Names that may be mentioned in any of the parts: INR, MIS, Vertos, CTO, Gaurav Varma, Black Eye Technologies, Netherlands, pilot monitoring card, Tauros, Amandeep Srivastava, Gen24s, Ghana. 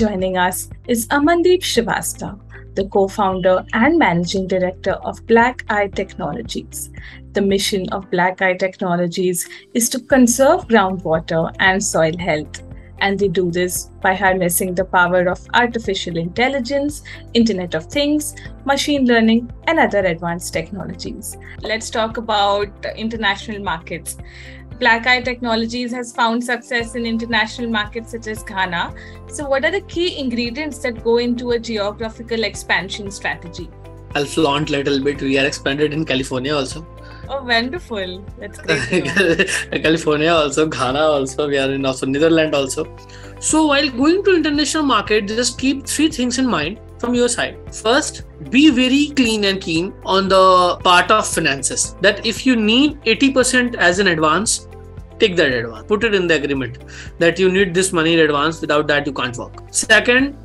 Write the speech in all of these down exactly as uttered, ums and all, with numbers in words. Joining us is Amandeep Srivastava, the co-founder and managing director of Black Eye Technologies. The mission of Black Eye Technologies is to conserve groundwater and soil health, and they do this by harnessing the power of artificial intelligence, Internet of Things, machine learning, and other advanced technologies. Let's talk about international markets. Black Eye Technologies has found success in international markets such as Ghana. So what are the key ingredients that go into a geographical expansion strategy? I'll flaunt a little bit. We are expanded in California also. Oh, wonderful. That's great. California also, Ghana also, we are in also Netherlands also. So while going to international market, just keep three things in mind from your side. First, be very clean and keen on the part of finances, that if you need eighty percent as an advance, take that advance, put it in the agreement that you need this money in advance. Without that, you can't work. Second,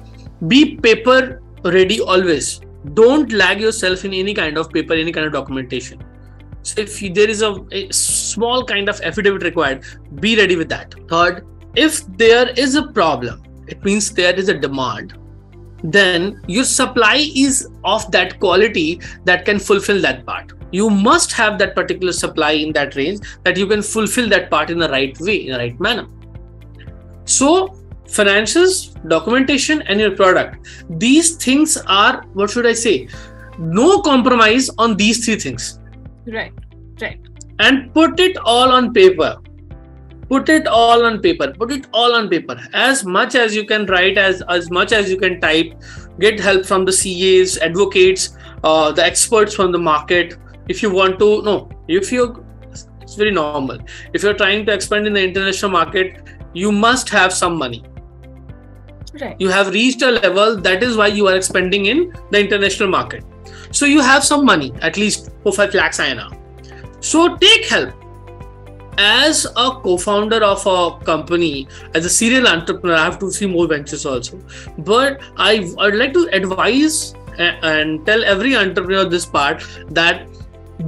be paper ready always. Don't lag yourself in any kind of paper, any kind of documentation. So if there is a, a small kind of affidavit required, be ready with that. Third, if there is a problem, it means there is a demand, then your supply is of that quality that can fulfill that part. You must have that particular supply in that range that you can fulfill that part in the right way, in the right manner. So finances, documentation, and your product. These things are, what should I say? No compromise on these three things. Right, right. And put it all on paper. Put it all on paper. Put it all on paper. As much as you can write, as, as much as you can type, get help from the C As, advocates, uh, the experts from the market. If you want to, no, if you, it's very normal. If you're trying to expand in the international market, you must have some money. Right. You have reached a level, that is why you are expanding in the international market. So you have some money, at least four to five lakhs I N R. So take help. As a co-founder of a company, as a serial entrepreneur, I have two, three more ventures also. But I would like to advise and tell every entrepreneur this part, that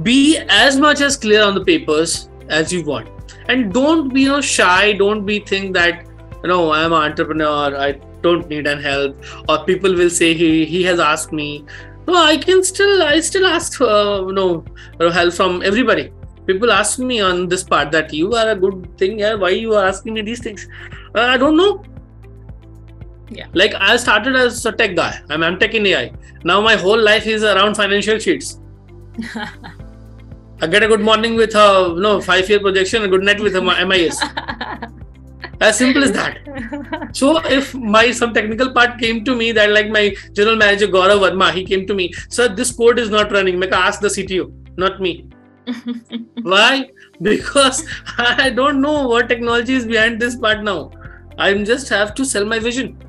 be as much as clear on the papers as you want. And don't be you know, shy, don't be think that, you know, I'm an entrepreneur, I don't need any help, or people will say he, he has asked me. No, I can still, I still ask, uh, you know, help from everybody. People ask me on this part that you are a good thing. Yeah, why you are asking me these things? Uh, I don't know. Yeah. Like I started as a tech guy. I'm, I'm tech in A I. Now my whole life is around financial sheets. I get a good morning with a you know, five-year projection, a good night with a M I S. As simple as that. So if my some technical part came to me, that like my general manager Gaurav Varma, he came to me, sir, this code is not running. Make ask the C T O, not me. Why? Because I don't know what technology is behind this part now. I just have to sell my vision.